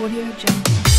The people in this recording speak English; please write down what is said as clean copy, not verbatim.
Audio Jungle.